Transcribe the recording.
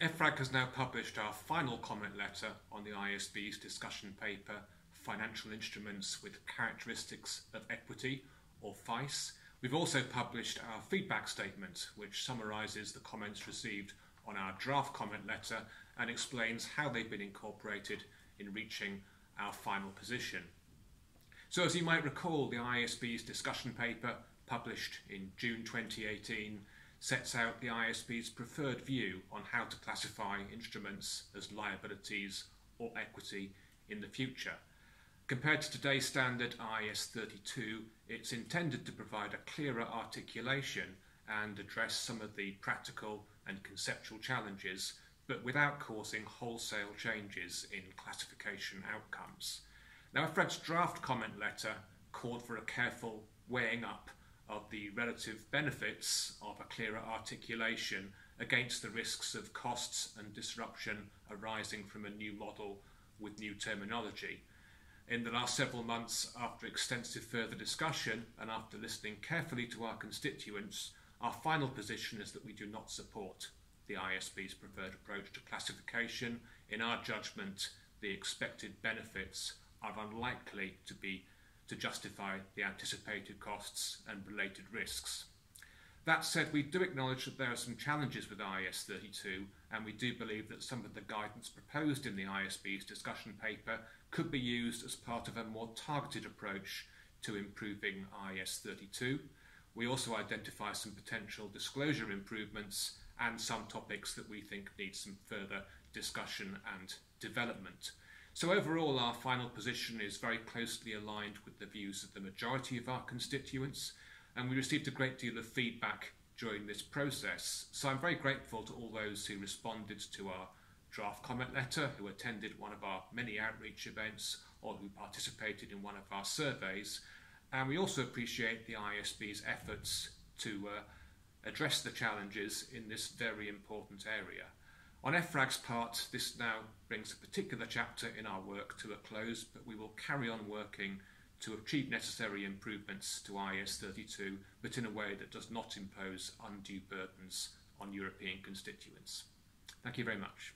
EFRAG has now published our final comment letter on the ISB's discussion paper, Financial Instruments with Characteristics of Equity, or FICE. We've also published our feedback statement, which summarises the comments received on our draft comment letter and explains how they've been incorporated in reaching our final position. So as you might recall, the IASB's discussion paper, published in June 2018, sets out the IASB's preferred view on how to classify instruments as liabilities or equity in the future. Compared to today's standard IAS 32, it's intended to provide a clearer articulation and address some of the practical and conceptual challenges, but without causing wholesale changes in classification outcomes. Now, EFRAG's draft comment letter called for a careful weighing up of the relative benefits of a clearer articulation against the risks of costs and disruption arising from a new model with new terminology. In the last several months, after extensive further discussion and after listening carefully to our constituents, our final position is that we do not support the IASB's preferred approach to classification. In our judgment, the expected benefits are unlikely to justify the anticipated costs and related risks. That said, we do acknowledge that there are some challenges with IAS 32, and we do believe that some of the guidance proposed in the IASB's discussion paper could be used as part of a more targeted approach to improving IAS 32. We also identify some potential disclosure improvements and some topics that we think need some further discussion and development. So overall, our final position is very closely aligned with the views of the majority of our constituents, and we received a great deal of feedback during this process. So I'm very grateful to all those who responded to our draft comment letter, who attended one of our many outreach events, or who participated in one of our surveys. And we also appreciate the IASB's efforts to address the challenges in this very important area. On EFRAG's part, this now brings a particular chapter in our work to a close, but we will carry on working to achieve necessary improvements to IAS 32, but in a way that does not impose undue burdens on European constituents. Thank you very much.